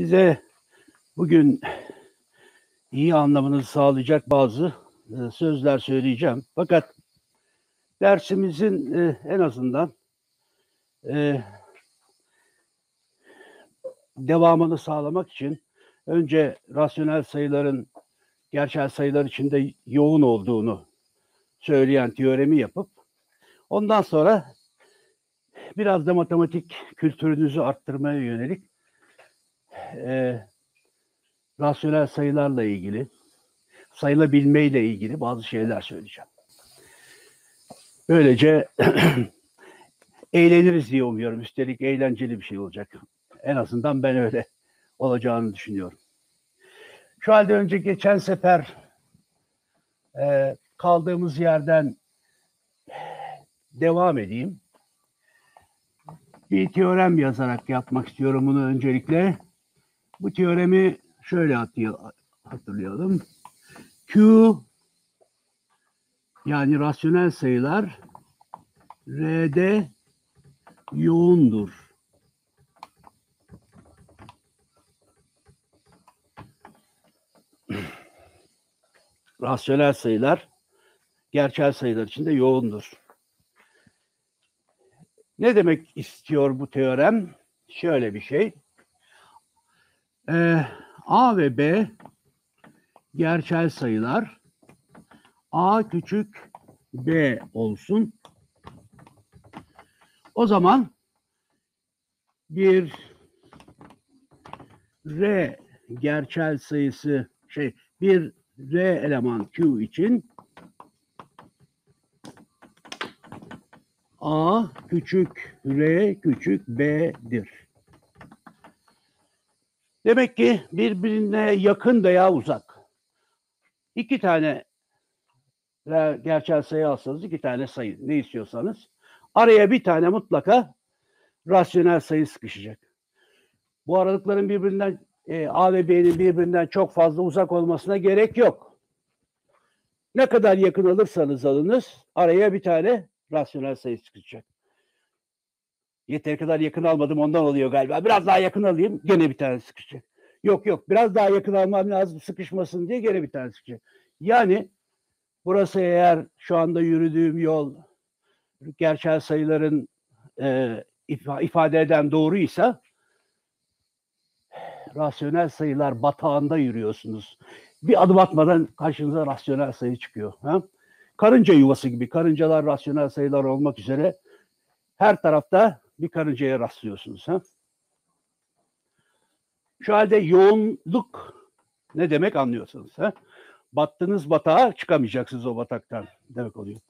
Size bugün iyi anlamanızı sağlayacak bazı sözler söyleyeceğim. Fakat dersimizin en azından devamını sağlamak için önce rasyonel sayıların gerçel sayılar içinde yoğun olduğunu söyleyen teoremi yapıp ondan sonra biraz da matematik kültürünüzü arttırmaya yönelik rasyonel sayılarla ilgili, sayılabilmeyle ilgili bazı şeyler söyleyeceğim. Böylece eğleniriz diye umuyorum. Üstelik eğlenceli bir şey olacak. En azından ben öyle olacağını düşünüyorum. Şu halde önce geçen sefer kaldığımız yerden devam edeyim. Bir teorem yazarak yapmak istiyorum bunu öncelikle. Bu teoremi şöyle hatırlayalım. Q yani rasyonel sayılar R'de yoğundur. Rasyonel sayılar gerçel sayılar içinde yoğundur. Ne demek istiyor bu teorem? Şöyle bir şey. A ve B gerçel sayılar. A küçük B olsun. O zaman bir R gerçel sayısı bir R eleman Q için A küçük R küçük B'dir. Demek ki birbirine yakın veya uzak. İki tane gerçel sayı alsanız, iki tane sayı ne istiyorsanız araya bir tane mutlaka rasyonel sayı sıkışacak. Bu aralıkların birbirinden A ve B'nin birbirinden çok fazla uzak olmasına gerek yok. Ne kadar yakın alırsanız alınız araya bir tane rasyonel sayı sıkışacak. Yeteri kadar yakın almadım ondan oluyor galiba. Biraz daha yakın alayım gene bir tane sıkışacak. Yok biraz daha yakın almam lazım sıkışmasın diye gene bir tane sıkışacak. Yani burası eğer şu anda yürüdüğüm yol gerçel sayıların ifade eden doğruysa rasyonel sayılar batağında yürüyorsunuz. Bir adım atmadan karşınıza rasyonel sayı çıkıyor. Ha? Karınca yuvası gibi karıncalar rasyonel sayılar olmak üzere her tarafta bir karıncaya rastlıyorsunuz. Ha? Şu halde yoğunluk ne demek anlıyorsunuz. Ha? Battığınız batağa çıkamayacaksınız o bataktan demek oluyor.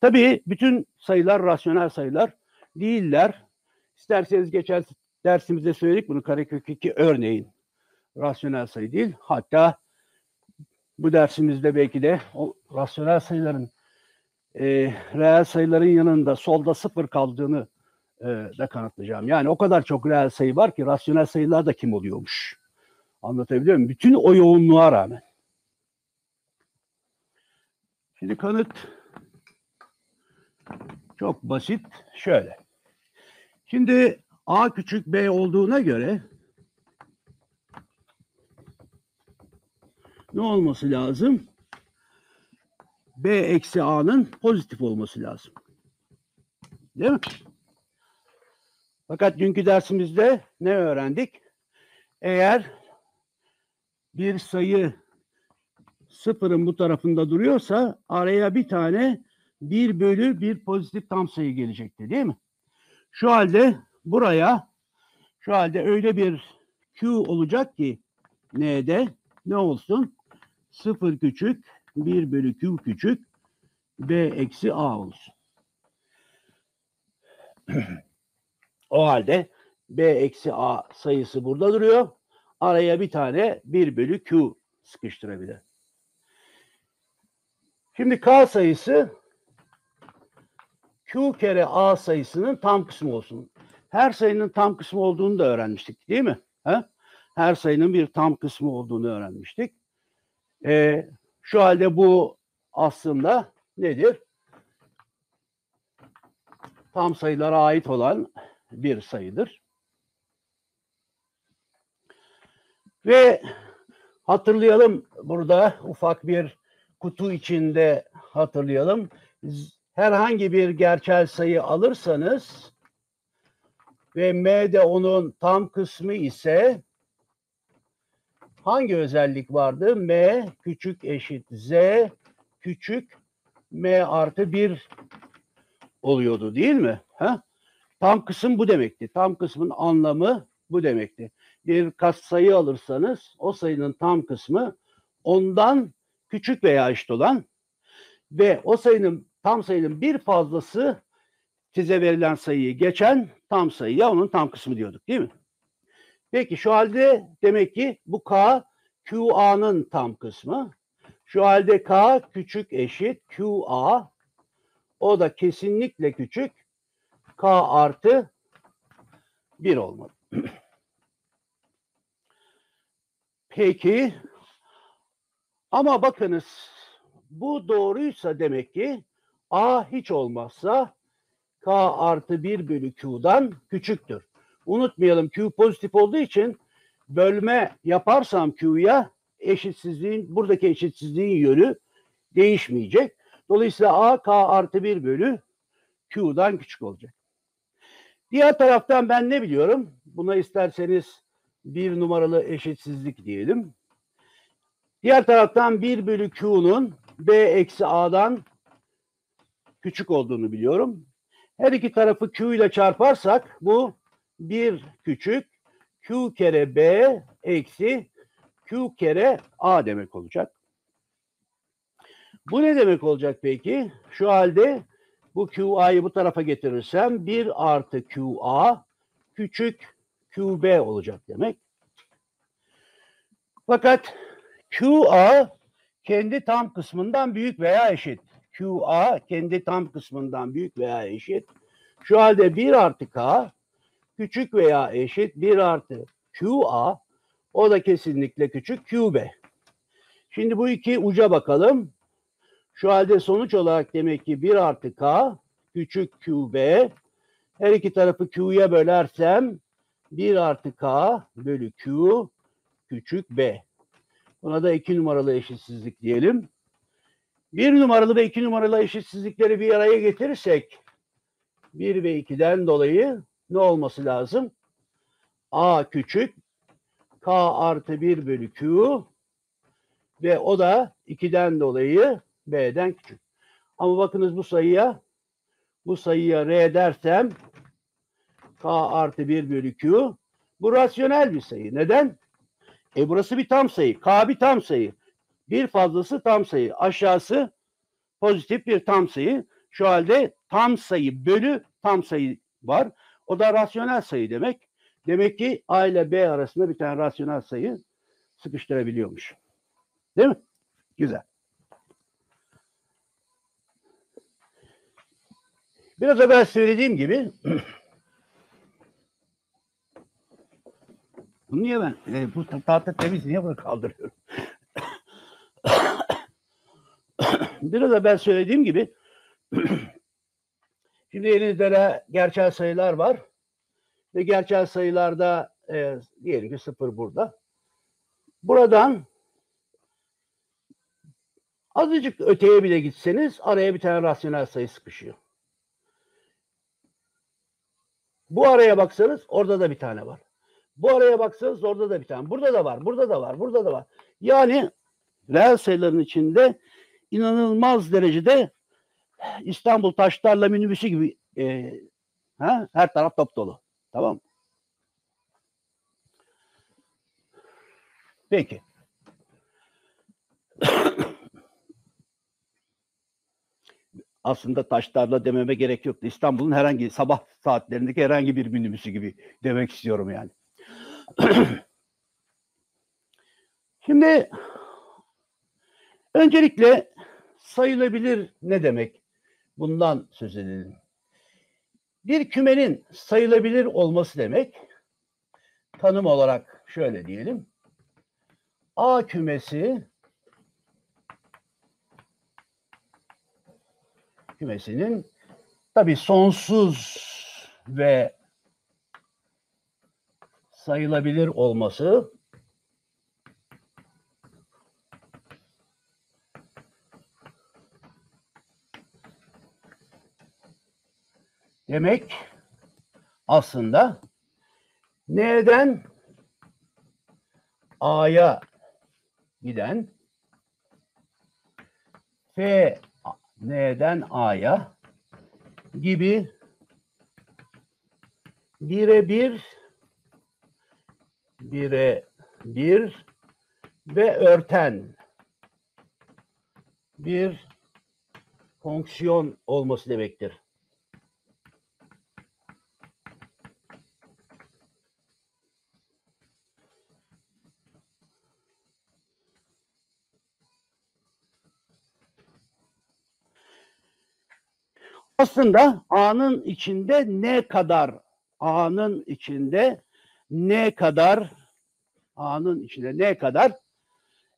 Tabii bütün sayılar rasyonel sayılar değiller. İsterseniz geçen dersimizde söyledik bunu karekök 2 örneğin rasyonel sayı değil. Hatta bu dersimizde belki de o rasyonel sayıların reel sayıların yanında solda sıfır kaldığını da kanıtlayacağım. Yani o kadar çok reel sayı var ki rasyonel sayılar da kim oluyormuş? Anlatabiliyor muyum? Bütün o yoğunluğa rağmen. Şimdi kanıt çok basit. Şöyle. Şimdi A küçük B olduğuna göre ne olması lazım? B eksi A'nın pozitif olması lazım. Değil mi? Fakat dünkü dersimizde ne öğrendik? Eğer bir sayı sıfırın bu tarafında duruyorsa araya bir tane 1 bölü 1 pozitif tam sayı gelecekti değil mi? Şu halde buraya öyle bir Q olacak ki N'de ne olsun? 0 küçük 1 bölü Q küçük B eksi A olsun. O halde B eksi A sayısı burada duruyor. Araya bir tane 1 bölü Q sıkıştırabilir. Şimdi K sayısı Q kere A sayısının tam kısmı olsun. Her sayının tam kısmı olduğunu da öğrenmiştik değil mi? Ha? Her sayının bir tam kısmı olduğunu öğrenmiştik. Şu halde bu aslında nedir? Tam sayılara ait olan bir sayıdır. Ve hatırlayalım, burada ufak bir kutu içinde hatırlayalım. Herhangi bir gerçel sayı alırsanız ve m de onun tam kısmı ise hangi özellik vardı? M küçük eşit z küçük m artı 1 oluyordu değil mi? Ha? Tam kısım bu demekti. Tam kısmın anlamı bu demekti. Bir katsayı alırsanız o sayının tam kısmı ondan küçük veya eşit olan ve o sayının tam sayının bir fazlası size verilen sayıyı geçen tam sayıya onun tam kısmı diyorduk değil mi? Peki şu halde demek ki bu K QA'nın tam kısmı. Şu halde K küçük eşit QA, o da kesinlikle küçük K artı 1 olmalı. Peki ama bakınız bu doğruysa demek ki A hiç olmazsa K artı 1 bölü Q'dan küçüktür. Unutmayalım Q pozitif olduğu için bölme yaparsam Q'ya eşitsizliğin, buradaki eşitsizliğin yönü değişmeyecek. Dolayısıyla A K artı 1 bölü Q'dan küçük olacak. Diğer taraftan ben ne biliyorum? Buna isterseniz 1 numaralı eşitsizlik diyelim. Diğer taraftan 1 bölü Q'nun B eksi A'dan küçük olduğunu biliyorum. Her iki tarafı Q ile çarparsak bu 1 küçük Q kere B eksi Q kere A demek olacak. Bu ne demek olacak peki? Şu halde bu QA'yı bu tarafa getirirsem 1 artı QA küçük QB olacak demek. Fakat QA kendi tam kısmından büyük veya eşit. QA kendi tam kısmından büyük veya eşit. Şu halde 1 artı K küçük veya eşit 1 artı QA, o da kesinlikle küçük QB. Şimdi bu iki uca bakalım. Şu halde sonuç olarak demek ki 1 artı K küçük QB. Her iki tarafı Q'ya bölersem 1 artı K bölü Q küçük B. Buna da 2 numaralı eşitsizlik diyelim. 1 numaralı ve 2 numaralı eşitsizlikleri bir araya getirirsek 1 ve 2'den dolayı ne olması lazım? A küçük K artı 1 bölü Q ve o da 2'den dolayı B'den küçük. Ama bakınız bu sayıya R dersem K artı 1 bölü Q, bu rasyonel bir sayı. Neden? Burası bir tam sayı. K bir tam sayı. Bir fazlası tam sayı. Aşağısı pozitif bir tam sayı. Şu halde tam sayı bölü tam sayı var. O da rasyonel sayı demek. Demek ki A ile B arasında bir tane rasyonel sayı sıkıştırabiliyormuş. Değil mi? Güzel. Biraz evvel söylediğim gibi bunu niye ben bu tahta temiz, niye bunu kaldırıyorum? Biraz da ben söylediğim gibi şimdi elinizde gerçel sayılar var ve gerçel sayılarda diyelim ki 0 burada. Buradan azıcık öteye bile gitseniz araya bir tane rasyonel sayı sıkışıyor. Bu araya baksanız orada da bir tane var. Bu araya baksanız orada da bir tane. Burada da var, burada da var, burada da var. Yani reel sayıların içinde inanılmaz derecede İstanbul taşlarla minibüsü gibi her taraf top dolu. Tamam mı? Peki. Aslında taşlarla dememe gerek yoktu. İstanbul'un herhangi sabah saatlerindeki herhangi bir minibüsü gibi demek istiyorum yani. Şimdi öncelikle sayılabilir ne demek? Bundan söz edelim. Bir kümenin sayılabilir olması demek, tanım olarak şöyle diyelim. A kümesinin tabii sonsuz ve sayılabilir olması Demek aslında N'den A'ya giden F N'den A'ya gibi birebir ve örten bir fonksiyon olması demektir. Aslında A'nın içinde ne kadar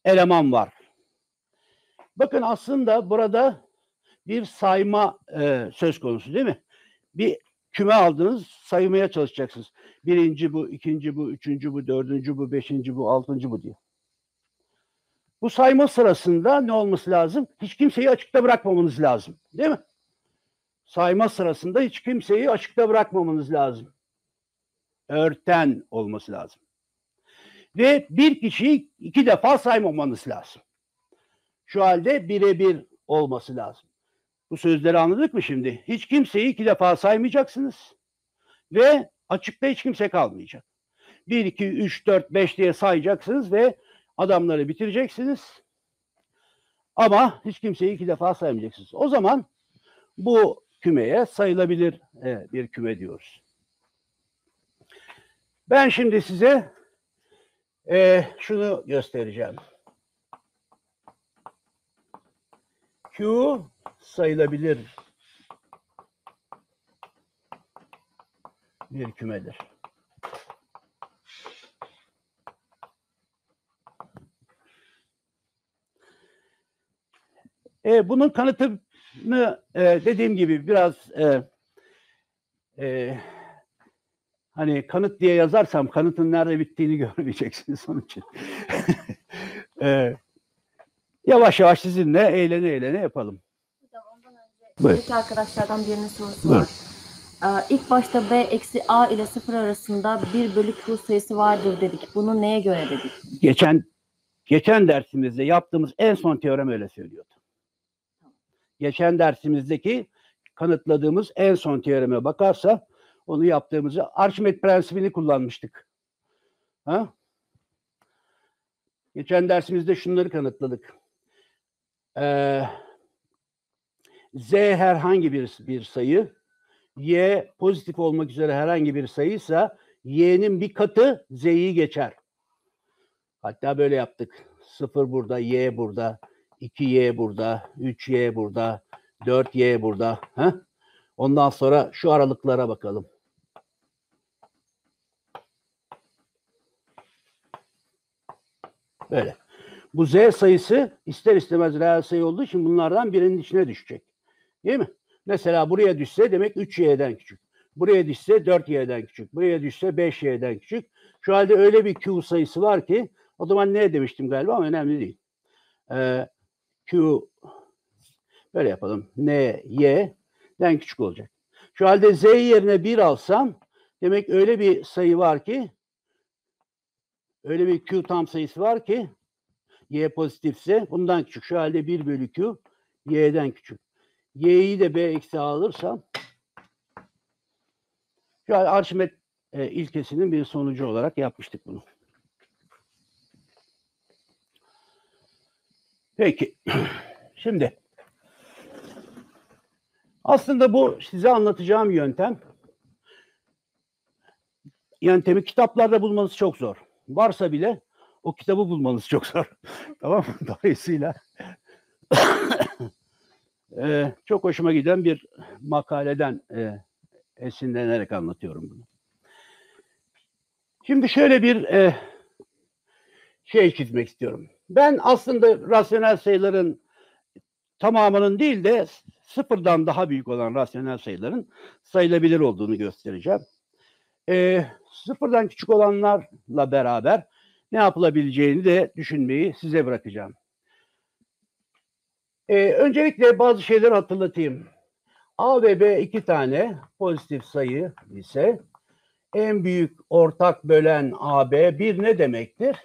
eleman var. Bakın aslında burada bir sayma söz konusu değil mi? Bir küme aldınız, saymaya çalışacaksınız. Birinci bu, ikinci bu, üçüncü bu, dördüncü bu, beşinci bu, altıncı bu diye. Bu sayma sırasında ne olması lazım? Hiç kimseyi açıkta bırakmamanız lazım değil mi? Sayma sırasında hiç kimseyi açıkta bırakmamanız lazım. Örten olması lazım. Ve bir kişiyi iki defa saymamanız lazım. Şu halde birebir olması lazım. Bu sözleri anladık mı şimdi? Hiç kimseyi iki defa saymayacaksınız. Ve açıkta hiç kimse kalmayacak. 1, 2, 3, 4, 5 diye sayacaksınız ve adamları bitireceksiniz. Ama hiç kimseyi iki defa saymayacaksınız. O zaman bu kümeye sayılabilir bir küme diyoruz. Ben şimdi size şunu göstereceğim. Q sayılabilir bir kümedir. Bunun kanıtını dediğim gibi biraz hani kanıt diye yazarsam kanıtın nerede bittiğini görmeyeceksiniz onun için. Yavaş yavaş sizinle eğlene yapalım. Hocam ondan önce ilk arkadaşlardan birinin sorusu var. İlk başta B-A ile 0 arasında 1/Q sayısı vardır dedik. Bunu neye göre dedik? Geçen dersimizde yaptığımız en son teorem öyle söylüyordu. Geçen dersimizdeki kanıtladığımız en son teoreme bakarsa onu yaptığımızı, Archimedes prensibini kullanmıştık. Geçen dersimizde şunları kanıtladık. Z herhangi bir sayı, Y pozitif olmak üzere herhangi bir sayıysa Y'nin bir katı Z'yi geçer. Hatta böyle yaptık. 0 burada, Y burada, 2Y burada, 3Y burada, 4Y burada. Ondan sonra şu aralıklara bakalım. Böyle. Bu Z sayısı ister istemez reel sayı olduğu için bunlardan birinin içine düşecek. Değil mi? Mesela buraya düşse demek 3y'den küçük. Buraya düşse 4y'den küçük. Buraya düşse 5y'den küçük. Şu halde öyle bir Q sayısı var ki, o zaman ne demiştim galiba ama önemli değil. Q böyle yapalım. N, Y'den küçük olacak. Şu halde Z yerine 1 alsam demek öyle bir sayı var ki, öyle bir Q tam sayısı var ki Y pozitifse bundan küçük. Şu halde 1/Q Y'den küçük. Y'yi de B-A alırsam şu halde Archimedes ilkesinin bir sonucu olarak yapmıştık bunu. Peki. Şimdi aslında bu size anlatacağım yöntemi kitaplarda bulmanız çok zor. Varsa bile o kitabı bulmanız çok zor. Tamam mı? Dolayısıyla çok hoşuma giden bir makaleden esinlenerek anlatıyorum bunu. Şimdi şöyle bir şey çizmek istiyorum. Ben aslında rasyonel sayıların tamamının değil de sıfırdan daha büyük olan rasyonel sayıların sayılabilir olduğunu göstereceğim. Sıfırdan küçük olanlarla beraber ne yapılabileceğini de düşünmeyi size bırakacağım. Öncelikle bazı şeyleri hatırlatayım. A ve B iki tane pozitif sayı ise en büyük ortak bölen AB 1 ne demektir?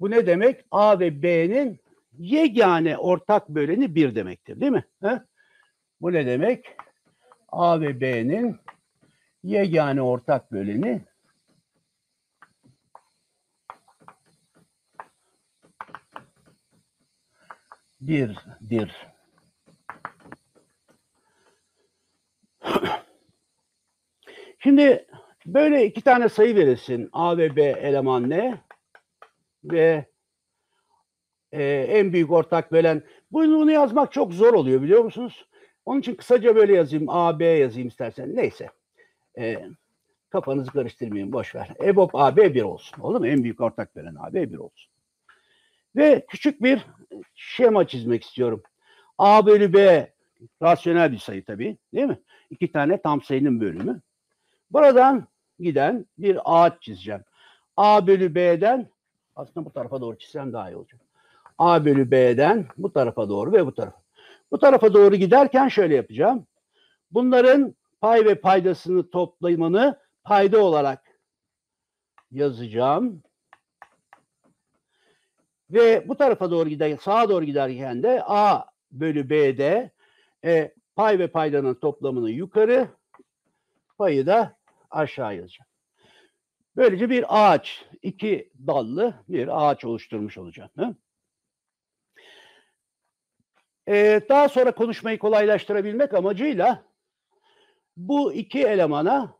Bu ne demek? A ve B'nin yegane ortak böleni 1 demektir, değil mi? He? Bu ne demek? A ve B'nin yegane ortak böleni 1'dir. Şimdi böyle iki tane sayı verilsin. A ve B eleman ne? Ve en büyük ortak bölen. Bunu yazmak çok zor oluyor, biliyor musunuz? Onun için kısaca böyle yazayım. A, B yazayım istersen. Neyse. Kafanızı karıştırmayın. Boş ver. EBOB AB 1 olsun. Olur mu? En büyük ortak bölen AB 1 olsun. Ve küçük bir şema çizmek istiyorum. A bölü B rasyonel bir sayı tabii. Değil mi? İki tane tam sayının bölümü. Buradan giden bir ağaç çizeceğim. A bölü B'den aslında bu tarafa doğru çizsem daha iyi olacak. A bölü B'den bu tarafa doğru ve bu tarafa. Bu tarafa doğru giderken şöyle yapacağım. Bunların pay ve paydasını toplamını payda olarak yazacağım. Ve bu tarafa doğru giderken, sağa doğru giderken de A bölü B'de pay ve paydanın toplamını yukarı, payı da aşağı yazacağım. Böylece bir ağaç, iki dallı bir ağaç oluşturmuş olacağım. Daha sonra konuşmayı kolaylaştırabilmek amacıyla bu iki elemana,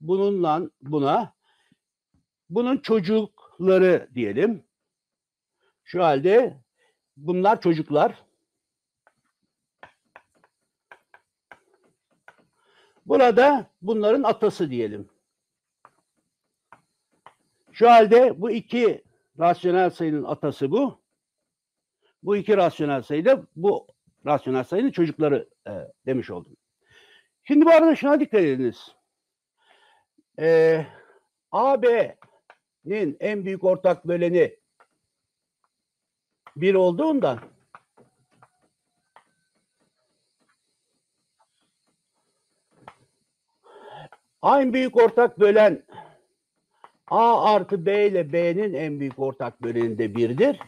bununla buna, bunun çocukları diyelim. Şu halde bunlar çocuklar. Burada bunların atası diyelim. Şu halde bu iki rasyonel sayının atası bu. Bu iki rasyonel sayı da bu rasyonel sayının çocukları demiş oldum. Şimdi bu arada şuna dikkat ediniz. AB'nin en büyük ortak böleni 1 olduğundan en büyük ortak bölen A artı B ile B'nin en büyük ortak böleni de 1'dir.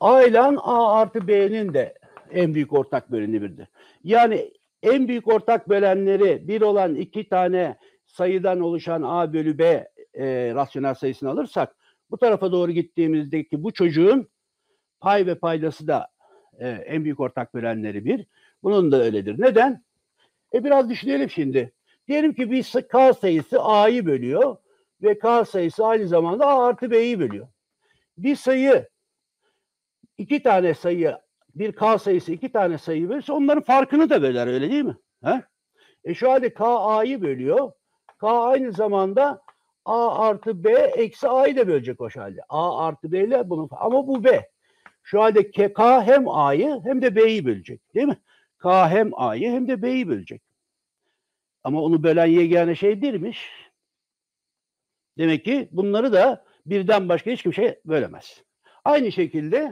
A ile A artı B'nin de en büyük ortak böleni 1'dir. Yani en büyük ortak bölenleri 1 olan iki tane sayıdan oluşan A bölü B rasyonel sayısını alırsak, bu tarafa doğru gittiğimizdeki bu çocuğun pay ve paydası da en büyük ortak bölenleri 1. Bunun da öyledir. Neden? Biraz düşünelim şimdi. Diyelim ki bir K sayısı A'yı bölüyor ve K sayısı aynı zamanda A artı B'yi bölüyor. Bir sayı, iki tane sayı, bir K sayısı iki tane sayı bölse onların farkını da böler, öyle değil mi? He? Şu halde K A'yı bölüyor. K aynı zamanda A artı B eksi A'yı da bölecek o halde. A artı B ile bunun, ama bu B. Şu halde K hem A'yı hem de B'yi bölecek, değil mi? K hem A'yı hem de B'yi bölecek. Ama onu bölen yegane şey değilmiş. Demek ki bunları da birden başka hiç kimse bölemez. Aynı şekilde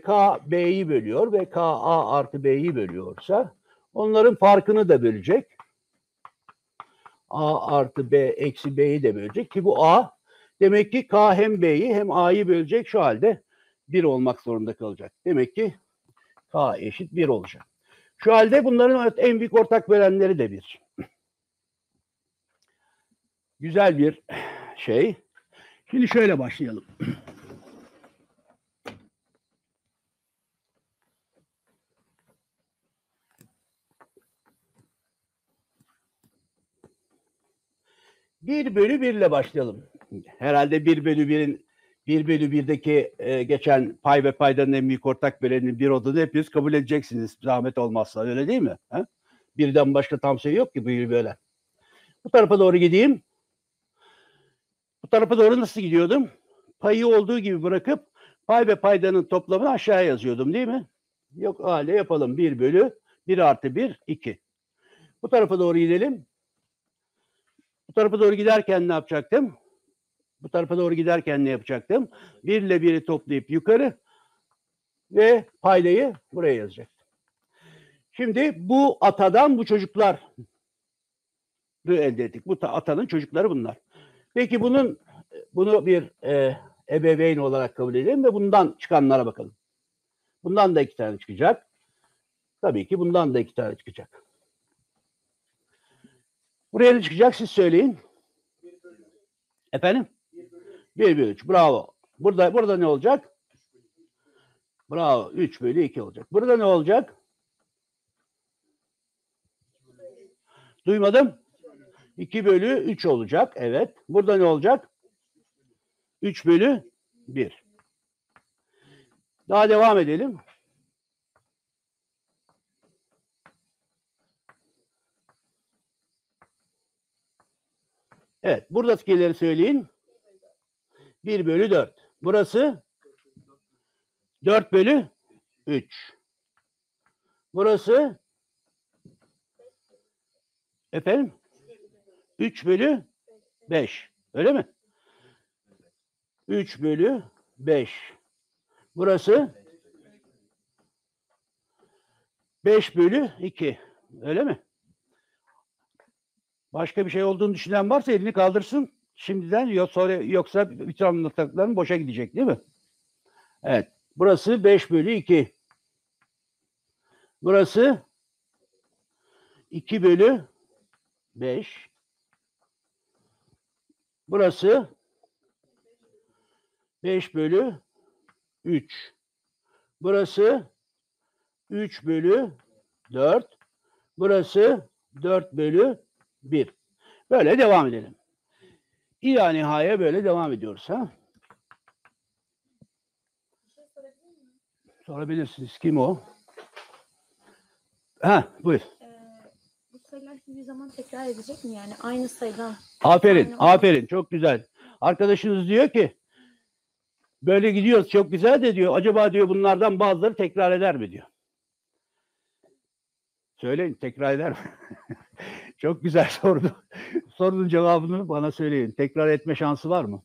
K B'yi bölüyor ve K A artı B'yi bölüyorsa onların farkını da bölecek. A artı B eksi B'yi de bölecek ki bu A. Demek ki K hem B'yi hem A'yı bölecek, şu halde 1 olmak zorunda kalacak. Demek ki K eşit 1 olacak. Şu halde bunların en büyük ortak bölenleri de 1. Güzel bir şey. Şimdi şöyle başlayalım. Bir bölü 1 ile başlayalım. Herhalde 1 bölü 1'deki geçen pay ve paydanın en büyük ortak böleninin 1 olduğunu hepiniz kabul edeceksiniz. Zahmet olmazsa, öyle değil mi? He? Birden başka tam sayı yok ki bu bölen. Bu tarafa doğru gideyim. Bu tarafa doğru nasıl gidiyordum? Payı olduğu gibi bırakıp pay ve paydanın toplamını aşağıya yazıyordum, değil mi? Yok, öyle yapalım. 1 bölü 1 artı 1, 2. Bu tarafa doğru gidelim. Bu tarafa doğru giderken ne yapacaktım? Bu tarafa doğru giderken ne yapacaktım? 1 ile 1'i toplayıp yukarı, ve paydayı buraya yazacaktım. Şimdi bu atadan bu çocukları elde ettik. Bu atanın çocukları bunlar. Peki bunu bir ebeveyn olarak kabul edelim ve bundan çıkanlara bakalım. Bundan da 2 tane çıkacak. Tabii ki bundan da 2 tane çıkacak. Buraya ne çıkacak siz söyleyin. 1/3. Bravo. Burada ne olacak? Bravo. 3/2 olacak. Burada ne olacak? Duymadım. 2/3 olacak. Evet. Burada ne olacak? 3/1. Daha devam edelim. Evet. Buradakileri söyleyin. 1/4. Burası 4/3. Burası 3/5. Öyle mi? 3/5. Burası 5/2. Öyle mi? Başka bir şey olduğunu düşünen varsa elini kaldırsın. Şimdiden yoksa bütün anlattıklarım boşa gidecek değil mi? Evet. Burası 5/2. Burası 2/5. Burası 5/3. Burası 3/4. Burası 4/1. Böyle devam edelim. İla nihaya böyle devam ediyoruz. Ha? Sorabilirsiniz. Kim o? Ha, buyur. Bu sayılar hiçbir zaman tekrar edecek mi? Yani aynı sayıdan. Aferin. Aferin. Çok güzel. Arkadaşınız diyor ki böyle gidiyoruz. Çok güzel de diyor. Acaba diyor bunlardan bazıları tekrar eder mi diyor. Söyleyin. Tekrar eder mi? Çok güzel sordu. Sorunun cevabını bana söyleyin. Tekrar etme şansı var mı?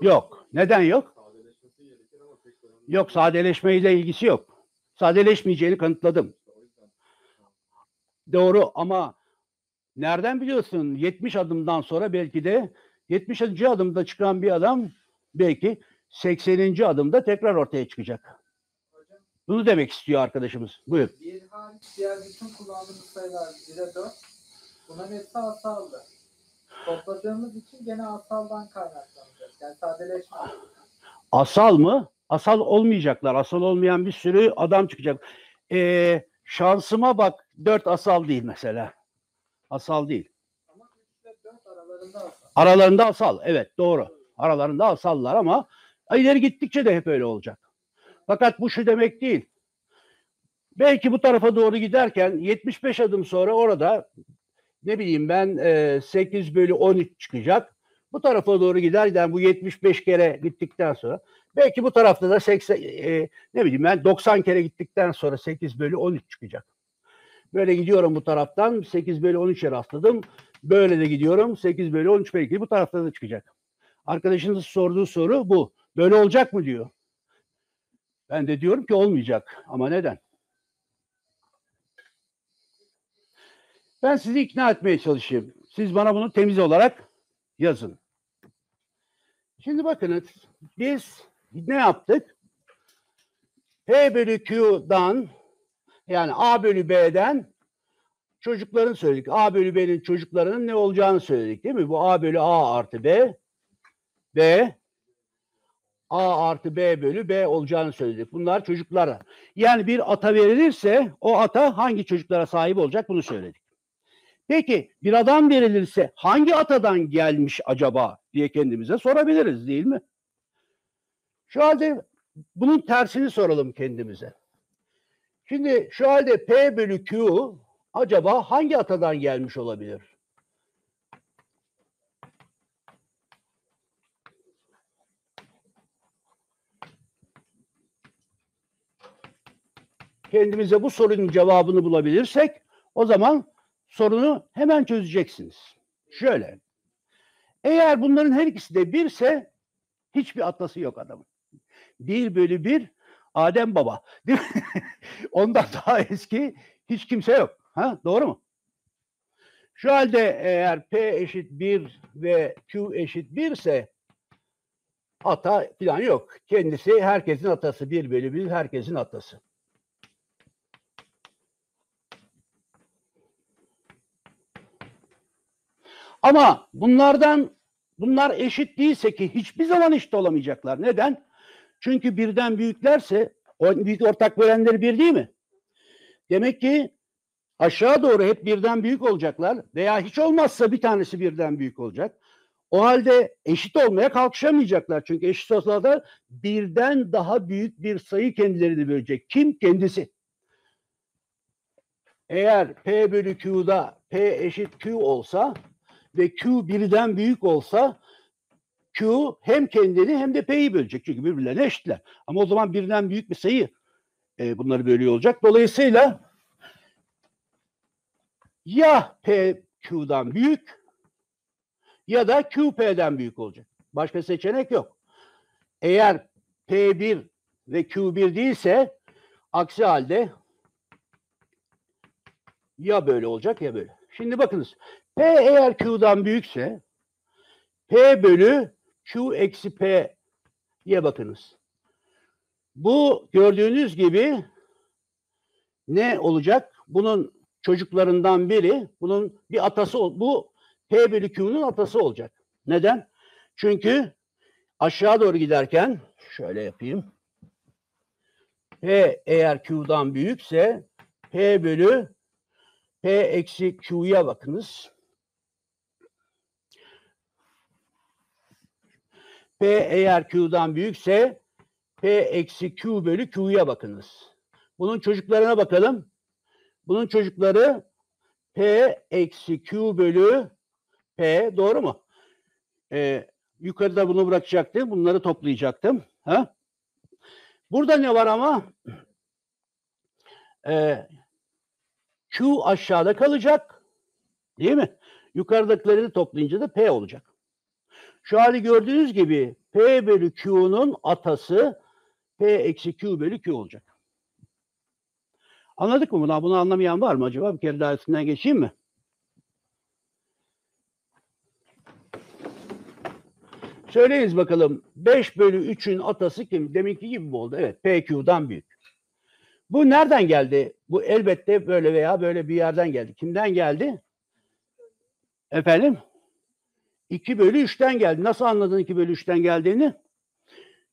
Yok. Neden yok? Yok, sadeleşmeyle ilgisi yok. Sadeleşmeyeceğini kanıtladım. Doğru ama nereden biliyorsun? 70 adımdan sonra belki de 70. adımda çıkan bir adam belki 80. adımda tekrar ortaya çıkacak. Bunu demek istiyor arkadaşımız. Buyur. Bir hariç diğer bütün kullandığımız sayılar 1'e 4. Bunların hepsi asaldı. Topladığımız için gene asaldan kaynaklanacak. Yani sadeleşme. Asal mı? Asal olmayacaklar. Asal olmayan bir sürü adam çıkacak. Şansıma bak, 4 asal değil mesela. Asal değil. Ama 3 ile 4 aralarında asal. Aralarında asal. Evet, doğru. Aralarında asallar ama ileri gittikçe de hep öyle olacak. Fakat bu şu demek değil. Belki bu tarafa doğru giderken 75 adım sonra orada ne bileyim ben 8/13 çıkacak. Bu tarafa doğru giderken bu 75 kere gittikten sonra belki bu tarafta da 80 ne bileyim ben 90 kere gittikten sonra 8/13 çıkacak. Böyle gidiyorum bu taraftan 8/13'e rastladım. Böyle de gidiyorum 8/13 belki bu tarafta da çıkacak. Arkadaşınızın sorduğu soru bu. Böyle olacak mı diyor. Ben de diyorum ki olmayacak. Ama neden? Ben sizi ikna etmeye çalışayım. Siz bana bunu temiz olarak yazın. Şimdi bakınız biz ne yaptık? P/Q'dan yani A/B'den çocuklarını söyledik. A/B'nin çocuklarının ne olacağını söyledik değil mi? Bu A/A + B ve A + B/B olacağını söyledik. Bunlar çocuklara. Yani bir ata verilirse o ata hangi çocuklara sahip olacak bunu söyledik. Peki bir adam verilirse hangi atadan gelmiş acaba diye kendimize sorabiliriz değil mi? Şu halde bunun tersini soralım kendimize. Şimdi şu halde P/Q acaba hangi atadan gelmiş olabilir? Kendimize bu sorunun cevabını bulabilirsek o zaman sorunu hemen çözeceksiniz. Şöyle. Eğer bunların her ikisi de birse hiçbir atlası yok adamın. 1/1 Adem Baba. Değil mi? Ondan daha eski hiç kimse yok. Ha? Doğru mu? Şu halde eğer P = 1 ve Q = 1 ise ata falan yok. Kendisi herkesin atası. 1/1 herkesin atası. Ama bunlar eşit değilse ki hiçbir zaman eşit olamayacaklar. Neden? Çünkü birden büyüklerse büyük ortak bölenleri 1 değil mi? Demek ki aşağı doğru hep birden büyük olacaklar veya hiç olmazsa bir tanesi birden büyük olacak. O halde eşit olmaya kalkışamayacaklar. Çünkü eşit olsalar da birden daha büyük bir sayı kendilerini bölecek. Kim? Kendisi. Eğer P/Q'da P = Q olsa ve Q birden büyük olsa Q hem kendini hem de P'yi bölecek. Çünkü birbirlerine eşitler. Ama o zaman birden büyük bir sayı bunları bölüyor olacak. Dolayısıyla ya P Q'dan büyük ya da Q P'den büyük olacak. Başka seçenek yok. Eğer P1 ve Q1 değilse aksi halde ya böyle olacak ya böyle. Şimdi bakınız. P eğer Q'dan büyükse P/Q - P'ye bakınız. Bu gördüğünüz gibi ne olacak? Bunun çocuklarından biri, bunun bir atası, bu P/Q'nun atası olacak. Neden? Çünkü aşağı doğru giderken şöyle yapayım. P eğer Q'dan büyükse P/P - Q'ya bakınız. P eğer Q'dan büyükse P - Q/Q'ya bakınız. Bunun çocuklarına bakalım. Bunun çocukları P - Q/P. Doğru mu? Yukarıda bunu bırakacaktım. Bunları toplayacaktım. Ha? Burada ne var ama? Q aşağıda kalacak. Değil mi? Yukarıdakilerini toplayınca da P olacak. Şu hali gördüğünüz gibi P/Q'nun atası P - Q/Q olacak. Anladık mı bunu? Bunu anlamayan var mı acaba? Bir kere daha üstünden geçeyim mi? Söyleyiz bakalım. 5/3'ün atası kim? Deminki gibi mi oldu? Evet. P/Q'dan büyük. Bu nereden geldi? Bu elbette böyle veya böyle bir yerden geldi. Kimden geldi? Efendim? 2/3'ten geldi. Nasıl anladın 2/3'ten geldiğini?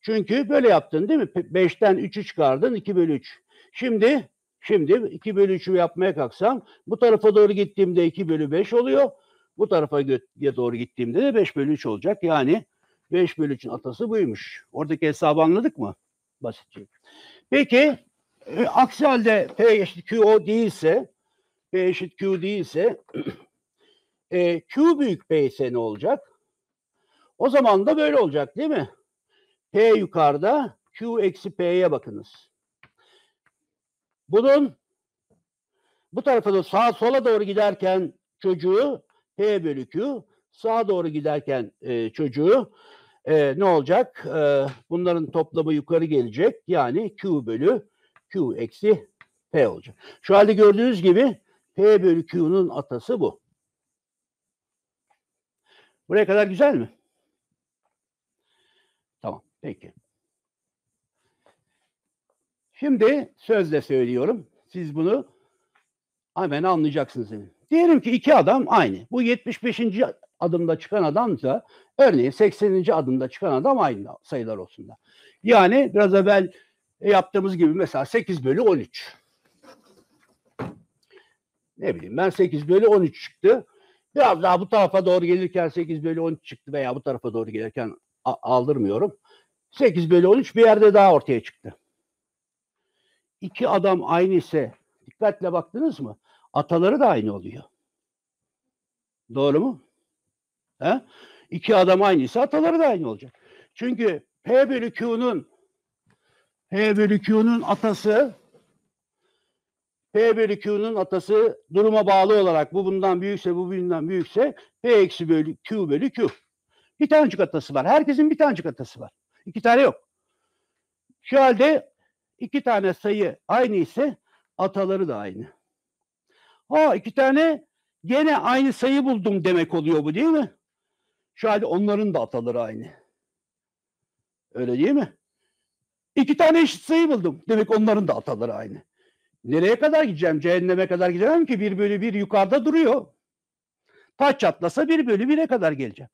Çünkü böyle yaptın değil mi? 5'ten 3'ü çıkardın. 2/3. Şimdi 2/3'ü yapmaya kalksam bu tarafa doğru gittiğimde 2/5 oluyor. Bu tarafa doğru gittiğimde de 5/3 olacak. Yani 5/3'ün atası buymuş. Oradaki hesabı anladık mı? Basitçe. Peki aksi halde P = Q değilse Q büyük P ise ne olacak? O zaman da böyle olacak değil mi? P yukarıda Q - P'ye bakınız. Bunun bu tarafa da sağa sola doğru giderken çocuğu P/Q, sağa doğru giderken çocuğu ne olacak? Bunların toplamı yukarı gelecek. Yani Q/Q - P olacak. Şu halde gördüğünüz gibi P/Q'nun atası bu. Buraya kadar güzel mi? Tamam, peki. Şimdi sözle söylüyorum. Siz bunu hemen anlayacaksınız. Diyelim ki iki adam aynı. Bu 75. adımda çıkan adamsa örneğin 80. adımda çıkan adam aynı sayılar olsun da. Yani biraz evvel yaptığımız gibi mesela 8/13. Ne bileyim ben 8/13 çıktı. Biraz daha bu tarafa doğru gelirken 8/13 çıktı veya bu tarafa doğru gelirken aldırmıyorum. 8/13 bir yerde daha ortaya çıktı. İki adam aynı ise dikkatle baktınız mı? Ataları da aynı oluyor. Doğru mu? He? İki adam aynı ise ataları da aynı olacak. Çünkü P/Q'nun atası duruma bağlı olarak bu bundan büyükse bu bundan büyükse P - Q/Q. Bir tanecik atası var. Herkesin bir tanecik atası var. İki tane yok. Şu halde iki tane sayı aynı ise ataları da aynı. Ha, iki tane gene aynı sayı buldum demek oluyor bu, değil mi? Şu halde onların da ataları aynı. Öyle değil mi? İki tane eşit sayı buldum. Demek onların da ataları aynı. Nereye kadar gideceğim? Cehenneme kadar gidemem ki. 1/1 yukarıda duruyor. Taç çatlasa 1/1'e kadar geleceğim.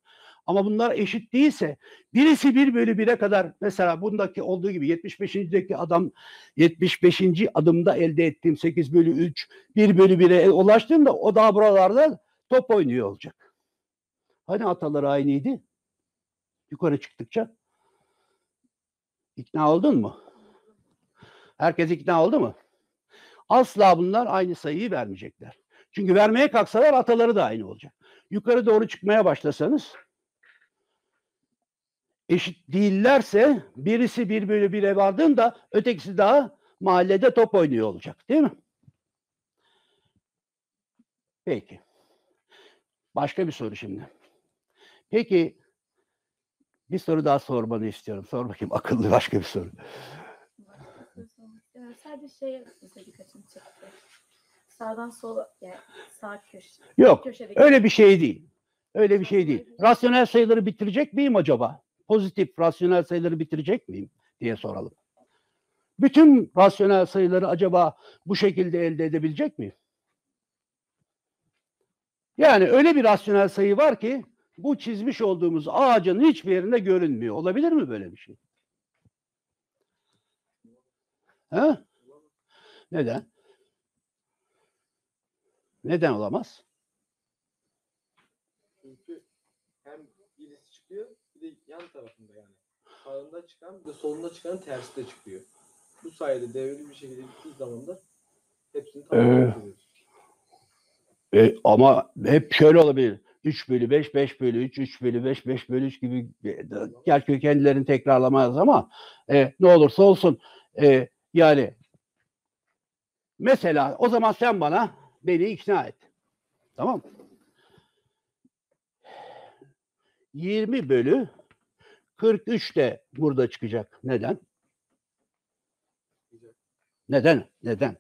Ama bunlar eşit değilse, birisi 1/1'e kadar, mesela bundaki olduğu gibi 75. adımda elde ettiğim 8/3, 1/1'e ulaştığımda o daha buralarda top oynuyor olacak. Hani ataları aynıydı? Yukarı çıktıkça. İkna oldun mu? Herkes ikna oldu mu? Asla bunlar aynı sayıyı vermeyecekler. Çünkü vermeye kalksalar ataları da aynı olacak. Yukarı doğru çıkmaya başlasanız, eşit değillerse birisi 1/1'e vardığında ötekisi daha mahallede top oynuyor olacak, değil mi? Peki. Başka bir soru şimdi. Peki bir soru daha sormanı istiyorum. Sor bakayım akıllı başka bir soru. Sadece şeye dikkatimi çekti. Sağdan sola, yani sağ köşe. Yok, öyle bir şey değil. Öyle bir şey değil. Rasyonel sayıları bitirecek miyim acaba? Pozitif rasyonel sayıları bitirecek miyim diye soralım. Bütün rasyonel sayıları acaba bu şekilde elde edebilecek miyim? Yani öyle bir rasyonel sayı var ki bu çizmiş olduğumuz ağacın hiçbir yerinde görünmüyor. Olabilir mi böyle bir şey? Ha? Neden? Neden olamaz? Çünkü hem birisi çıkıyor, bir de yan tarafında yani. Sağında çıkan ve solunda çıkan tersi de çıkıyor. Bu sayede devreli bir şekilde bir zamanda hepsini tamamlıyoruz. Ama hep şöyle olabilir. 3/5, 5/3, 3/5, 5/3 gibi, gerçi kendilerini tekrarlamaz ama ne olursa olsun yani mesela o zaman sen beni ikna et. Tamam mı? 20/43 de burada çıkacak. Neden? Neden? Neden?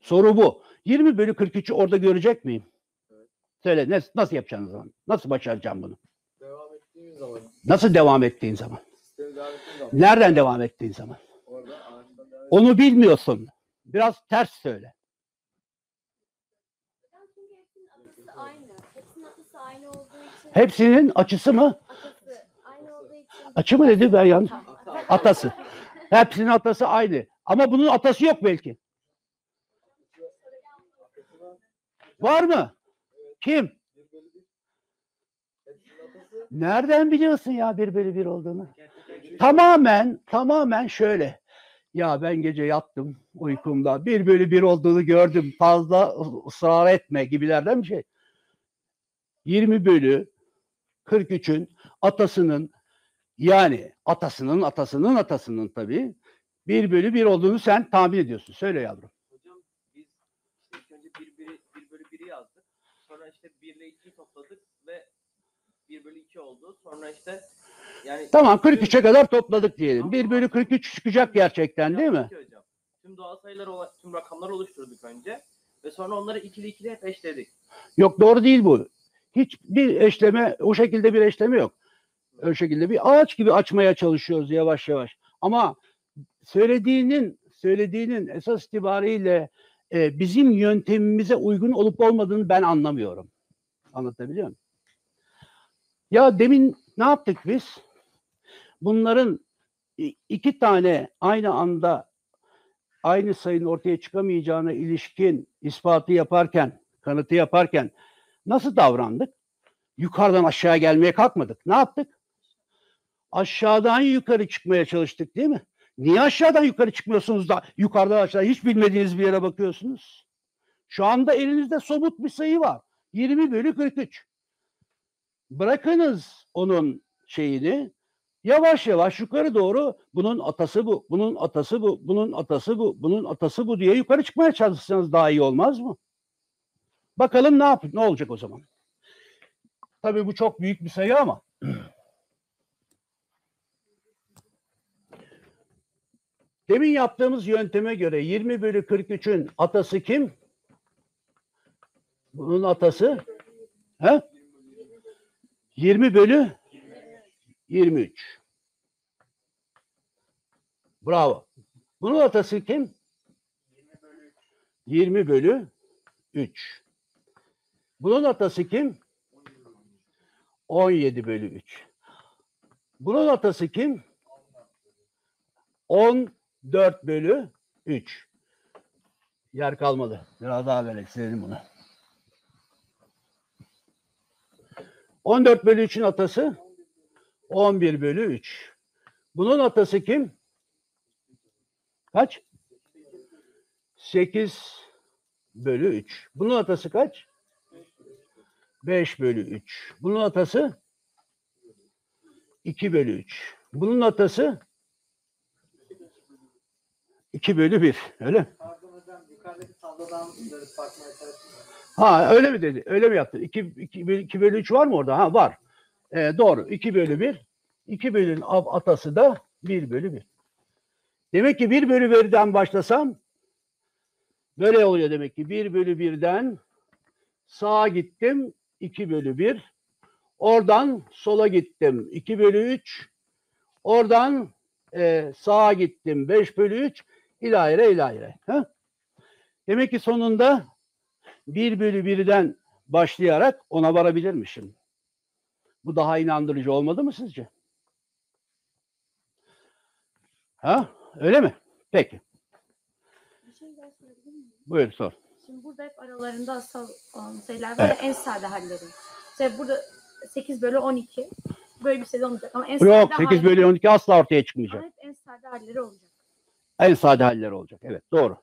Soru bu. 20/43'ü orada görecek miyim? Evet. Söyle. Nasıl yapacaksın o zaman? Nasıl başaracağım bunu? Devam ettiğin zaman. Nasıl devam ettiğin zaman? Devam ettiğin zaman. Nereden devam ettiğin zaman? Orada, onu bilmiyorsun. Biraz ters söyle. Hepsinin açısı mı? Açı mı dedi ben yanlış? Atası. Hepsinin atası aynı. Ama bunun atası yok belki. Var mı? Kim? Nereden biliyorsun ya 1/1 olduğunu? Tamamen şöyle. Ya ben gece yattım uykumda. 1/1 olduğunu gördüm. Fazla ısrar etme gibilerden bir şey. 20/43'ün atasının, yani atasının tabii 1/1 olduğunu sen tahmin ediyorsun. Söyle yavrum. Hocam biz ilk önce 1/1'i yazdık. Sonra işte 1 ile 2'yi topladık ve 1/2 oldu. Sonra işte yani... Tamam 43'e kadar topladık diyelim. 1/43 çıkacak gerçekten, değil mi? Hocam, tüm doğal sayılar, tüm rakamları oluşturduk önce. Ve sonra onları 2 ile 2'de hep eşledik. Yok, doğru değil bu. Hiçbir eşleme, o şekilde bir eşleme yok. O şekilde bir ağaç gibi açmaya çalışıyoruz yavaş yavaş. Ama söylediğinin esas itibariyle bizim yöntemimize uygun olup olmadığını ben anlamıyorum. Anlatabiliyor muyum? Ya demin ne yaptık biz? Bunların iki tane aynı anda aynı sayının ortaya çıkamayacağına ilişkin ispatı yaparken, kanıtı yaparken nasıl davrandık? Yukarıdan aşağıya gelmeye kalkmadık. Ne yaptık? Aşağıdan yukarı çıkmaya çalıştık, değil mi? Niye aşağıdan yukarı çıkmıyorsunuz da yukarıdan aşağı hiç bilmediğiniz bir yere bakıyorsunuz? Şu anda elinizde somut bir sayı var. 20/43. Bırakınız onun şeyini. Yavaş yavaş yukarı doğru bunun atası bu, bunun atası bu, bunun atası bu, bunun atası bu diye yukarı çıkmaya çalışsanız daha iyi olmaz mı? Bakalım ne olacak o zaman. Tabii bu çok büyük bir sayı ama demin yaptığımız yönteme göre 20/43'ün atası kim? Bunun atası 20/23. Bravo. Bunun atası kim? 20/3. Bunun atası kim? 17/3. Bunun atası kim? 14/3. Yer kalmadı. Biraz daha böyle silelim bunu. 14/3'ün atası 11/3. Bunun atası kim? Kaç? 8/3. Bunun atası kaç? 5/3. Bunun atası 2/3. Bunun atası 2/1. Öyle mi? Ha, öyle mi dedi? Öyle mi yaptı? 2/3 var mı orada? Ha, var. Doğru. 2/1. 2/1'in atası da 1/1. Demek ki 1/1'den başlasam böyle oluyor demek ki. 1/1'den sağa gittim. 2/1. Oradan sola gittim. 2/3. Oradan sağa gittim. 5/3. İlayre ilayre. Ha? Demek ki sonunda 1/1'den başlayarak ona varabilirmişim. Bu daha inandırıcı olmadı mı sizce? Ha? Öyle mi? Peki. Bir şey daha sorabilir miyim? Buyur sor. Şimdi burada hep aralarında asal sayılar var. Evet. En sade halleri. Mesela burada 8/12 böyle bir sayı olmayacak. Ama en yok, 8/12 asla ortaya çıkmayacak. Ama hep en sade halleri olacak. En sade halleri olacak. Evet, doğru.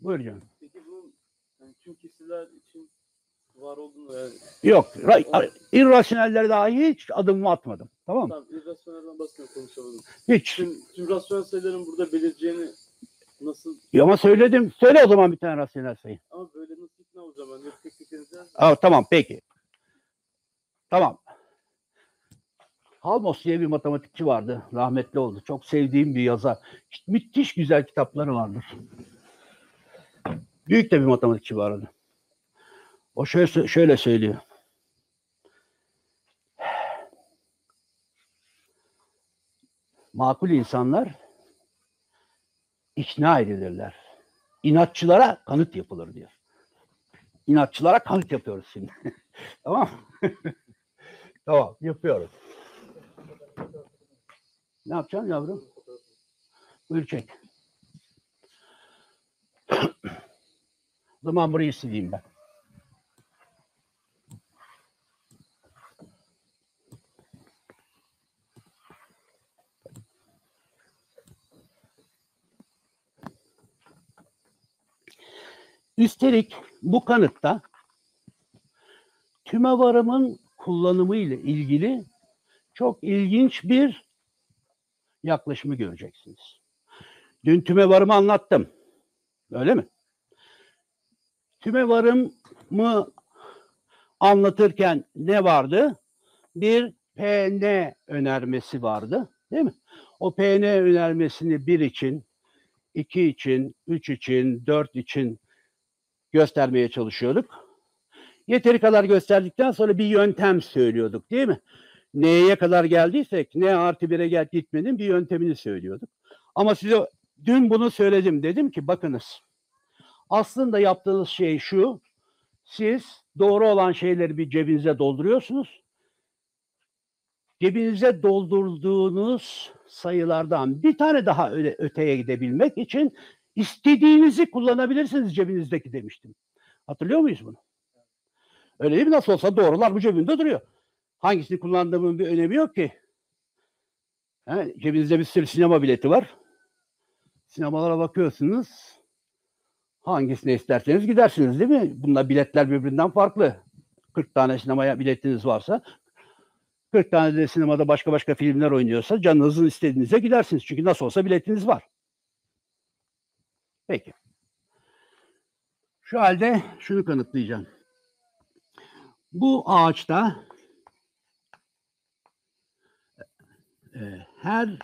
Buyur canım. Peki bunun yani tüm kişiler için var olduğunu yani... Yok. İrrasyonellere daha hiç adımımı atmadım. Tamam mı? Tamam. İrrasyonelden basmıyor konuşamadım. Hiç. Tüm rasyonel sayıların burada belirleyeceğini nasıl... Ya ama söyledim. Söyle o zaman bir tane rasyonel sayı. Ama böyle nasıl ne o zaman? Yok tekniklerinizden... Tamam peki. Tamam. Halmos diye bir matematikçi vardı. Rahmetli oldu. Çok sevdiğim bir yazar. Müthiş güzel kitapları vardır. Büyük de bir matematikçi vardı. O şöyle söylüyor. Makul insanlar ikna edilirler. İnatçılara kanıt yapılır diyor. İnatçılara kanıt yapıyoruz şimdi. Tamam mı? Tamam yapıyoruz. Ne yapacaksın yavrum? Buyur çek. O zaman burayı sileyim ben. Üstelik bu kanıtta tümevarımın kullanımı ile ilgili çok ilginç bir yaklaşımı göreceksiniz. Dün tümevarımı anlattım. Öyle mi? Tümevarımı anlatırken ne vardı? Bir PN önermesi vardı. Değil mi? O PN önermesini 1 için, 2 için, 3 için, 4 için göstermeye çalışıyorduk. Yeteri kadar gösterdikten sonra bir yöntem söylüyorduk değil mi? N'ye kadar geldiysek N artı 1'e gitmenin bir yöntemini söylüyorduk. Ama size dün bunu söyledim. Dedim ki bakınız aslında yaptığınız şey şu. Siz doğru olan şeyleri bir cebinize dolduruyorsunuz. Cebinize doldurduğunuz sayılardan bir tane daha öteye gidebilmek için İstediğinizi kullanabilirsiniz cebinizdeki demiştim. Hatırlıyor muyuz bunu? Öyle değil mi? Nasıl olsa doğrular bu cebimde duruyor. Hangisini kullandığımın bir önemi yok ki. Yani cebinizde bir sürü sinema bileti var. Sinemalara bakıyorsunuz. Hangisine isterseniz gidersiniz değil mi? Bunlar biletler birbirinden farklı. 40 tane sinemaya biletiniz varsa 40 tane de sinemada başka filmler oynuyorsa canınızın istediğinize gidersiniz. Çünkü nasıl olsa biletiniz var. Peki. Şu halde şunu kanıtlayacağım. Bu ağaçta her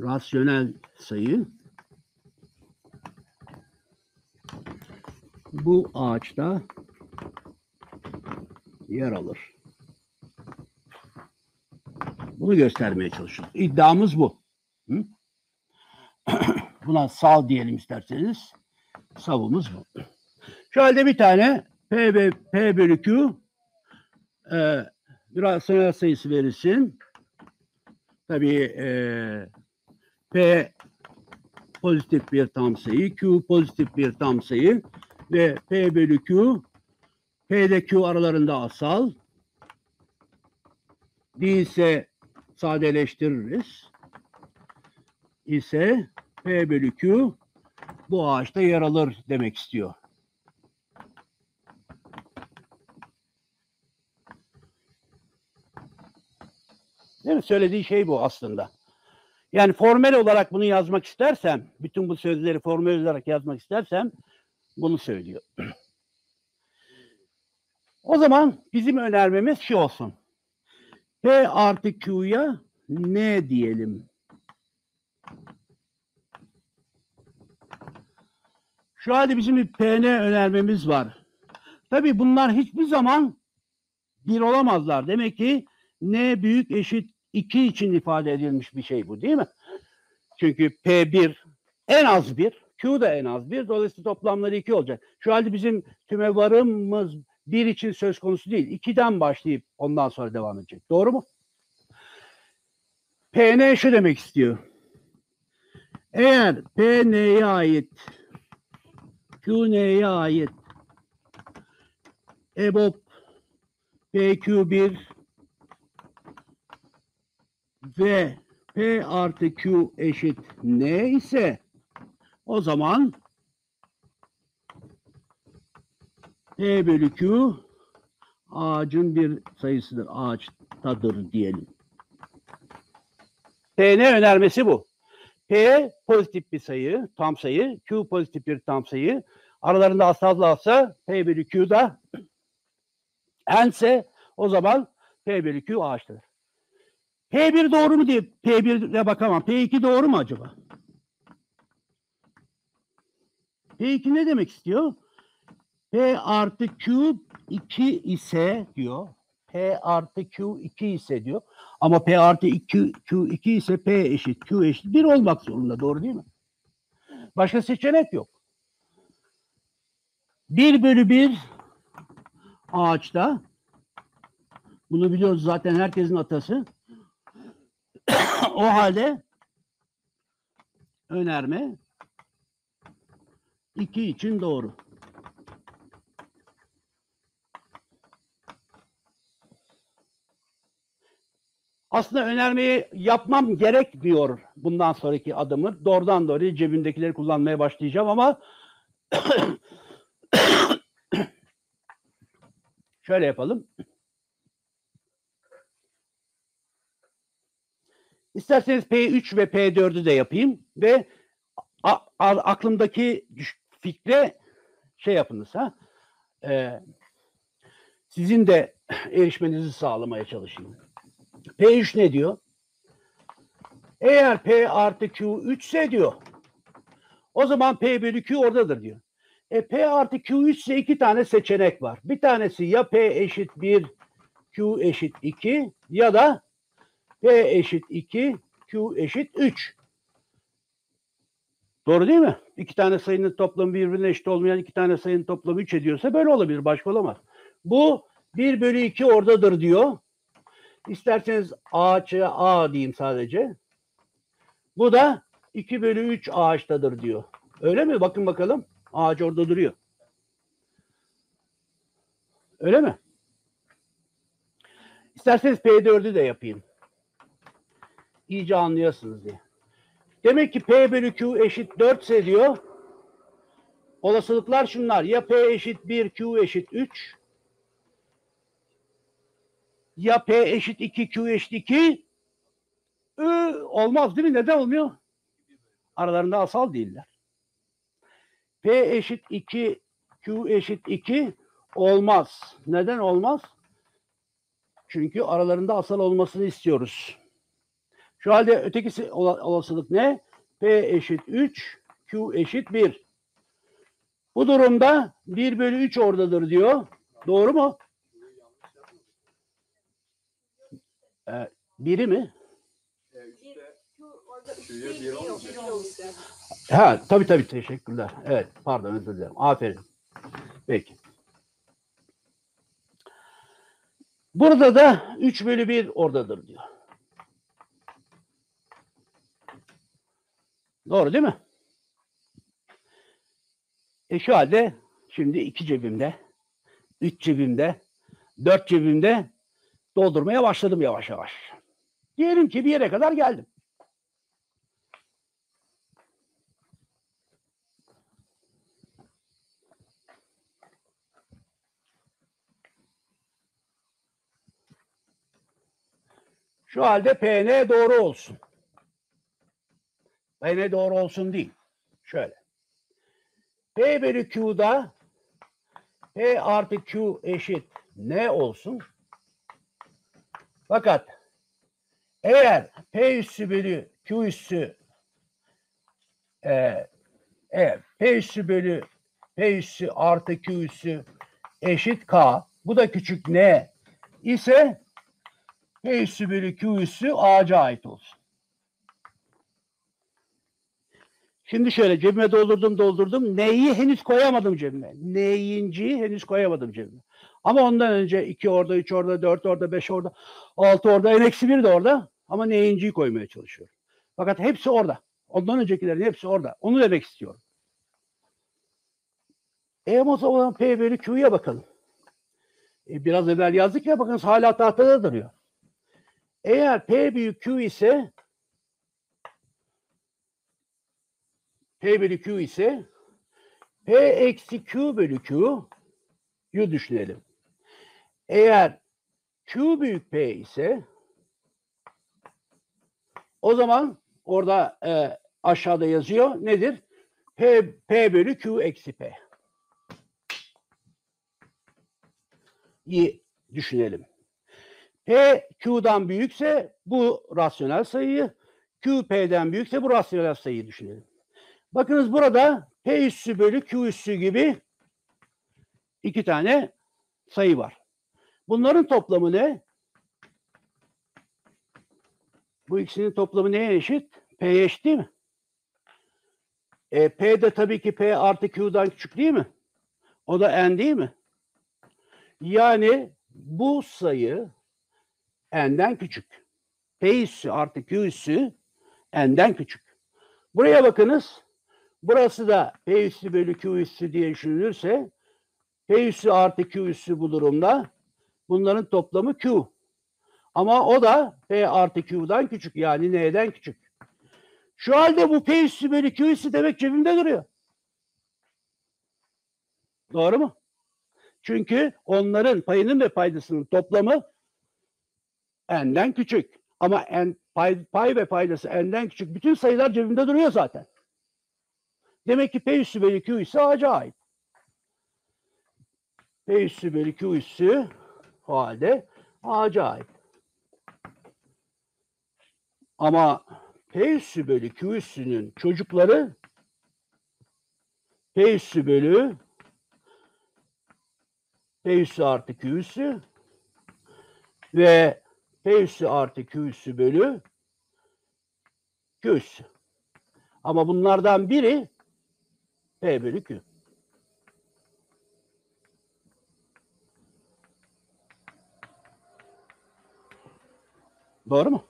rasyonel sayı bu ağaçta yer alır. Bunu göstermeye çalışıyoruz. İddiamız bu. Hı? Buna sal diyelim isterseniz. Savımız bu. Şu halde bir tane P bölü Q rasyonel sayısı verilsin. Tabii P pozitif bir tam sayı, Q pozitif bir tam sayı ve P bölü Q, P ile Q aralarında asal. Değilse sadeleştiririz. İse P bölü Q bu ağaçta yer alır demek istiyor. Değil mi? Söylediği şey bu aslında. Yani formel olarak bunu yazmak istersem, bütün bu sözleri formel olarak yazmak istersem bunu söylüyor. O zaman bizim önermemiz şu olsun. P artı Q'ya N diyelim. Şu halde bizim bir PN önermemiz var. Tabii bunlar hiçbir zaman bir olamazlar. Demek ki N büyük eşit 2 için ifade edilmiş bir şey bu, değil mi? Çünkü P1 en az 1, Q da en az 1. Dolayısıyla toplamları 2 olacak. Şu halde bizim tümevarımız 1 için söz konusu değil. 2'den başlayıp ondan sonra devam edecek. Doğru mu? PN şu demek istiyor. Eğer PN'ye ait, QN'ye ait EBOB PQ1 ve P artı Q eşit N ise o zaman P bölü Q ağacın bir sayısıdır. Ağaçtadır diyelim. PN önermesi bu. P pozitif bir sayı, tam sayı. Q pozitif bir tam sayı. Aralarında asallarsa P bölü Q da n'se o zaman P bölü Q ağaçtır. P1 doğru mu diye P1'e bakamam. P2 doğru mu acaba? P2 ne demek istiyor? P artı Q2 ise diyor. P artı Q2 ise diyor. Ama P artı Q2 ise P eşit Q eşit 1 olmak zorunda. Doğru değil mi? Başka seçenek yok. 1 bölü 1 ağaçta. Bunu biliyoruz zaten, herkesin atası. O halde önerme 2 için doğru. Aslında önermeyi yapmam gerek diyor bundan sonraki adımı. Doğrudan doğruya cebimdekileri kullanmaya başlayacağım ama şöyle yapalım. İsterseniz P3 ve P4'ü de yapayım ve aklımdaki fikre şey yapınız. Sizin de erişmenizi sağlamaya çalışayım. P3 ne diyor? Eğer P artı Q3 ise diyor, o zaman P bölü Q oradadır diyor. P artı Q3 ise iki tane seçenek var. Bir tanesi ya P eşit 1, Q eşit 2 ya da P eşit 2, Q eşit 3. Doğru değil mi? İki tane sayının toplamı birbirine eşit olmayan iki tane sayının toplamı 3 ediyorsa böyle olabilir. Başka olamaz. Bu 1 bölü 2 oradadır diyor. İsterseniz ağaça A diyeyim sadece. Bu da 2 bölü 3 ağaçtadır diyor. Öyle mi? Bakın bakalım. Ağaç orada duruyor. Öyle mi? İsterseniz P4'ü de yapayım. İyice anlıyorsunuz diye. Demek ki P bölü Q eşit 4 ise diyor. Olasılıklar şunlar. Ya P eşit 1, Q eşit 3. Ya P eşit 2, Q eşit 2. Olmaz değil mi? Neden olmuyor? Aralarında asal değiller. P eşit 2, Q eşit 2. Olmaz. Neden olmaz? Çünkü aralarında asal olmasını istiyoruz. Şu halde öteki olasılık ne? P eşit 3, Q eşit 1. Bu durumda 1 bölü 3 oradadır diyor. Doğru mu? Biri mi? Ha, tabii teşekkürler. Evet, pardon, özür dilerim. Aferin. Peki. Burada da 3 bölü 1 oradadır diyor. Doğru değil mi? Şu halde şimdi 2 cebimde, 3 cebimde, 4 cebimde doldurmaya başladım yavaş yavaş. Diyelim ki bir yere kadar geldim. Şu halde PN doğru olsun. PN doğru olsun değil. Şöyle. P bölü Q'da P artı Q eşit N olsun. Fakat eğer P üssü bölü Q üssü P üssü bölü P üssü artı Q üssü eşit K, bu da küçük N ise P üssü bölü Q üssü ağaca ait olsun. Şimdi şöyle cebime doldurdum. N'yi henüz koyamadım cebime. N'yinciyi henüz koyamadım cebime. Ama ondan önce 2 orada, 3 orada, 4 orada, 5 orada, 6 orada, n-1 de orada. Ama n'yinciyi koymaya çalışıyorum. Fakat hepsi orada. Ondan öncekilerin hepsi orada. Onu demek istiyorum. O zaman P bölü Q'ya bakalım. Biraz evvel yazdık ya, bakınız hala tahtada duruyor. Eğer P büyük Q ise P eksi Q bölü Q'yu düşünelim. Eğer Q büyük P ise o zaman orada aşağıda yazıyor. Nedir? P bölü Q eksi P. İyi düşünelim. P Q'dan büyükse bu rasyonel sayıyı, Q P'den büyükse bu rasyonel sayıyı düşünelim. Bakınız burada P üssü bölü Q üssü gibi 2 tane sayı var. Bunların toplamı ne? Bu ikisinin toplamı neye eşit? P'ye eşit değil mi? P de tabii ki P artı Q'dan küçük değil mi? O da N değil mi? Yani bu sayı N'den küçük. P üssü artı Q üssü N'den küçük. Buraya bakınız. Burası da P üssü bölü Q üssü diye düşünülürse P üssü artı Q üssü bu durumda. Bunların toplamı Q. Ama o da P artı Q'dan küçük. Yani N'den küçük. Şu halde bu P üssü bölü Q üssü demek cebimde duruyor. Doğru mu? Çünkü onların payının ve paydasının toplamı N'den küçük. Ama pay ve paydası N'den küçük. Bütün sayılar cebimde duruyor zaten. Demek ki P üssü bölü Q üssü ağaca ait. P üssü bölü Q üssü o halde ağaca ait. Ama P üssü bölü Q üssünün çocukları P üssü bölü P üssü artı Q üssü ve P üssü artı Q üssü bölü Q üssü. Ama bunlardan biri P bölü Q. Doğru mu?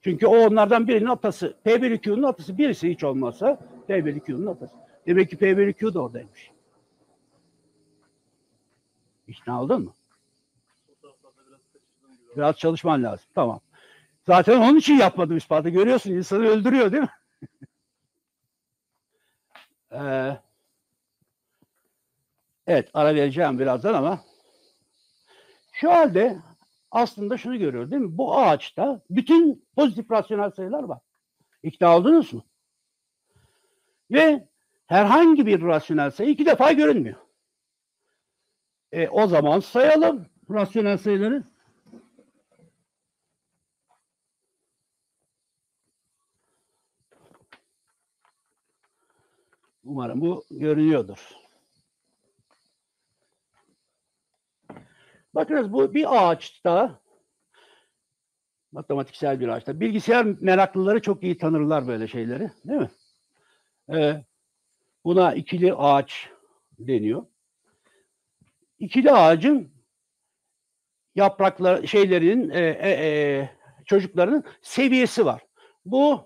Çünkü o onlardan birinin atası. P bölü Q'nun atası birisi hiç olmazsa P bölü Q'nun atası. Demek ki P bölü Q da oradaymış. İkna oldun mu? Biraz çalışman lazım. Tamam. Zaten onun için yapmadım ispatı. Görüyorsun, insanı öldürüyor değil mi? Evet, ara vereceğim birazdan ama şu halde aslında şunu görüyoruz değil mi? Bu ağaçta bütün pozitif rasyonel sayılar var. İkna oldunuz mu? Ve herhangi bir rasyonel sayı 2 defa görünmüyor. O zaman sayalım rasyonel sayıları. Umarım bu görünüyordur. Bakınız bu bir ağaçta, matematiksel bir ağaçta. Bilgisayar meraklıları çok iyi tanırlar böyle şeyleri, değil mi? Buna ikili ağaç deniyor. İkili ağacın yaprakları, şeylerin, çocukların seviyesi var. Bu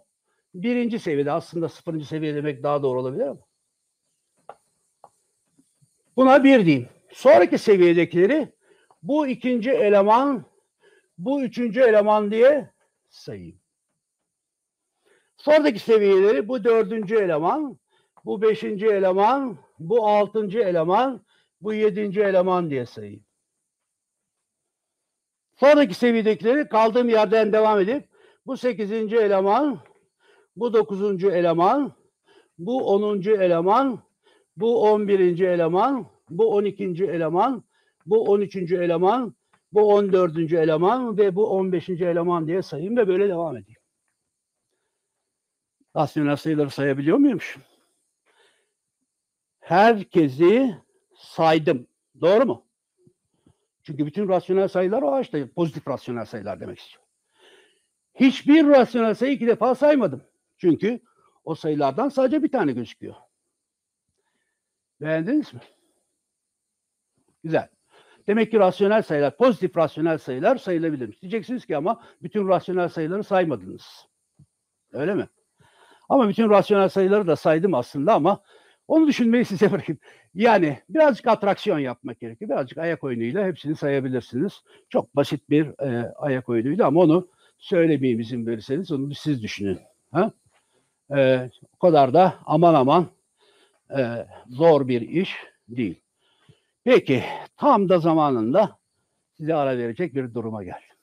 birinci seviyede, aslında sıfırıncı seviye demek daha doğru olabilir ama. Buna bir diyeyim. Sonraki seviyedekileri bu ikinci eleman, bu üçüncü eleman diye sayayım. Sonraki seviyeleri bu dördüncü eleman, bu beşinci eleman, bu altıncı eleman, bu yedinci eleman diye sayayım. Sonraki seviyedekileri kaldığım yerden devam edip bu sekizinci eleman, bu dokuzuncu eleman, bu onuncu eleman, bu on birinci eleman, bu on ikinci eleman, bu on üçüncü eleman, bu on dördüncü eleman ve bu on beşinci eleman diye sayayım ve böyle devam edeyim. Rasyonel sayıları sayabiliyor muymuş? Herkesi saydım. Doğru mu? Çünkü bütün rasyonel sayılar o ağaçta. Pozitif rasyonel sayılar demek istiyorum. Hiçbir rasyonel sayı iki defa saymadım. Çünkü o sayılardan sadece bir tane gözüküyor. Beğendiniz mi? Güzel. Demek ki rasyonel sayılar, pozitif rasyonel sayılar sayılabilir. Diyeceksiniz ki ama bütün rasyonel sayıları saymadınız. Öyle mi? Ama bütün rasyonel sayıları da saydım aslında ama onu düşünmeyi size bırakayım. Yani birazcık atraksiyon yapmak gerekiyor. Birazcık ayak oyunuyla hepsini sayabilirsiniz. Çok basit bir ayak oyunuyla ama onu söylemeyeyim, izin verirseniz onu siz düşünün. Ha? O kadar da aman aman zor bir iş değil. Peki tam da zamanında size ara verecek bir duruma geldi.